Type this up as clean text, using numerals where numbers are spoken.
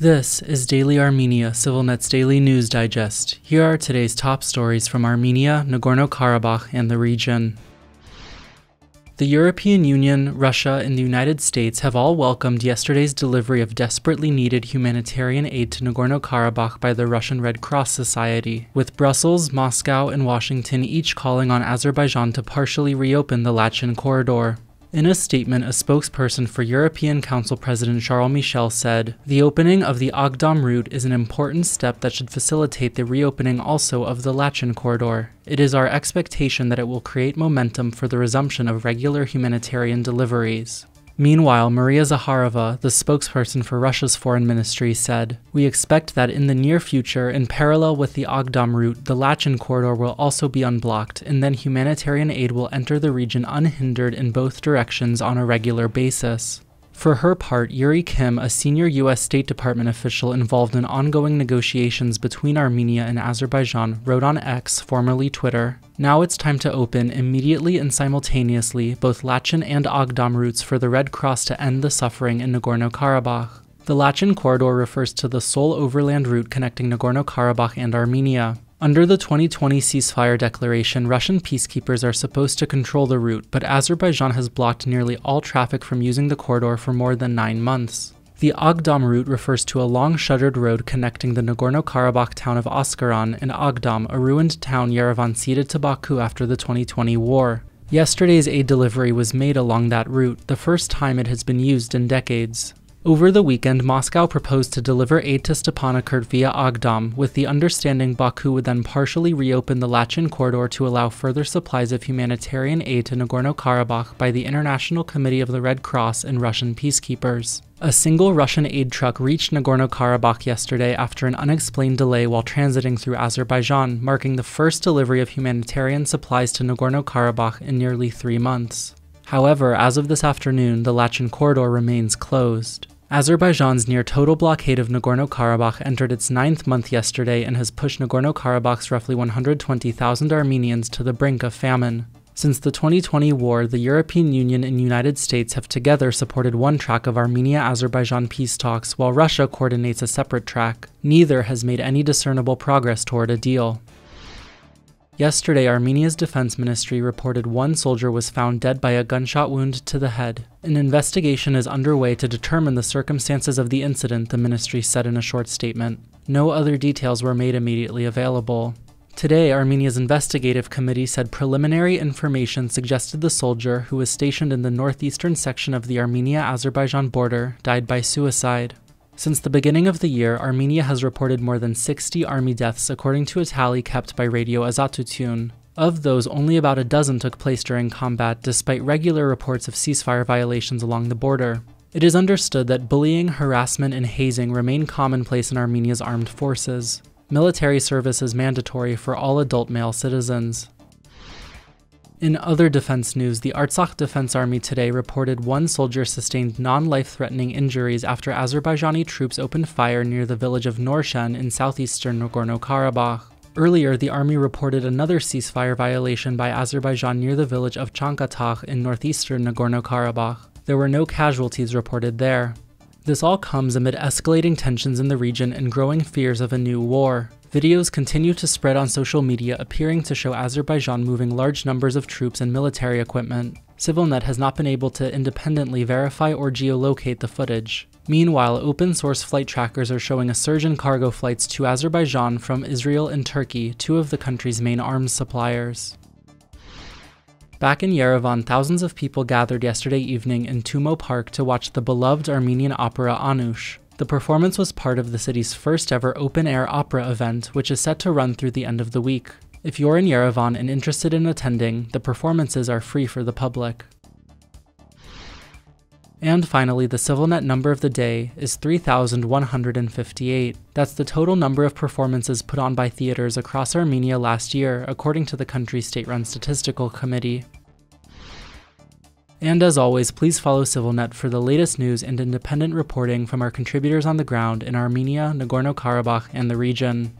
This is Daily Armenia, CivilNet's daily news digest. Here are today's top stories from Armenia, Nagorno-Karabakh, and the region. The European Union, Russia, and the United States have all welcomed yesterday's delivery of desperately needed humanitarian aid to Nagorno-Karabakh by the Russian Red Cross Society, with Brussels, Moscow, and Washington each calling on Azerbaijan to partially reopen the Lachin Corridor. In a statement, a spokesperson for European Council President Charles Michel said, "The opening of the Agdam route is an important step that should facilitate the reopening also of the Lachin Corridor. It is our expectation that it will create momentum for the resumption of regular humanitarian deliveries." Meanwhile, Maria Zakharova, the spokesperson for Russia's foreign ministry, said, "We expect that in the near future, in parallel with the Agdam route, the Lachin corridor will also be unblocked, and then humanitarian aid will enter the region unhindered in both directions on a regular basis." For her part, Yuri Kim, a senior U.S. State Department official involved in ongoing negotiations between Armenia and Azerbaijan, wrote on X, formerly Twitter, "Now it's time to open, immediately and simultaneously, both Lachin and Agdam routes for the Red Cross to end the suffering in Nagorno-Karabakh." The Lachin Corridor refers to the sole overland route connecting Nagorno-Karabakh and Armenia. Under the 2020 ceasefire declaration, Russian peacekeepers are supposed to control the route, but Azerbaijan has blocked nearly all traffic from using the corridor for more than 9 months. The Agdam route refers to a long shuttered road connecting the Nagorno-Karabakh town of Askaran and Agdam, a ruined town Yerevan ceded to Baku after the 2020 war. Yesterday's aid delivery was made along that route, the first time it has been used in decades. Over the weekend, Moscow proposed to deliver aid to Stepanakert via Agdam, with the understanding Baku would then partially reopen the Lachin corridor to allow further supplies of humanitarian aid to Nagorno-Karabakh by the International Committee of the Red Cross and Russian peacekeepers. A single Russian aid truck reached Nagorno-Karabakh yesterday after an unexplained delay while transiting through Azerbaijan, marking the first delivery of humanitarian supplies to Nagorno-Karabakh in nearly 3 months. However, as of this afternoon, the Lachin corridor remains closed. Azerbaijan's near-total blockade of Nagorno-Karabakh entered its 9th month yesterday and has pushed Nagorno-Karabakh's roughly 120,000 Armenians to the brink of famine. Since the 2020 war, the European Union and United States have together supported one track of Armenia-Azerbaijan peace talks, while Russia coordinates a separate track. Neither has made any discernible progress toward a deal. Yesterday, Armenia's defense ministry reported one soldier was found dead by a gunshot wound to the head. An investigation is underway to determine the circumstances of the incident, the ministry said in a short statement. No other details were made immediately available. Today, Armenia's investigative committee said preliminary information suggested the soldier, who was stationed in the northeastern section of the Armenia-Azerbaijan border, died by suicide. Since the beginning of the year, Armenia has reported more than 60 army deaths according to a tally kept by Radio Azatutun. Of those, only about a dozen took place during combat, despite regular reports of ceasefire violations along the border. It is understood that bullying, harassment, and hazing remain commonplace in Armenia's armed forces. Military service is mandatory for all adult male citizens. In other defense news, the Artsakh Defense Army today reported one soldier sustained non-life-threatening injuries after Azerbaijani troops opened fire near the village of Norshen in southeastern Nagorno-Karabakh. Earlier, the army reported another ceasefire violation by Azerbaijan near the village of Chankatakh in northeastern Nagorno-Karabakh. There were no casualties reported there. This all comes amid escalating tensions in the region and growing fears of a new war. Videos continue to spread on social media appearing to show Azerbaijan moving large numbers of troops and military equipment. CivilNet has not been able to independently verify or geolocate the footage. Meanwhile, open-source flight trackers are showing a surge in cargo flights to Azerbaijan from Israel and Turkey, two of the country's main arms suppliers. Back in Yerevan, thousands of people gathered yesterday evening in Tumo Park to watch the beloved Armenian opera Anush. The performance was part of the city's first-ever open-air opera event, which is set to run through the end of the week. If you're in Yerevan and interested in attending, the performances are free for the public. And finally, the CivilNet number of the day is 3,158. That's the total number of performances put on by theaters across Armenia last year, according to the country's state-run statistical committee. And as always, please follow CivilNet for the latest news and independent reporting from our contributors on the ground in Armenia, Nagorno-Karabakh, and the region.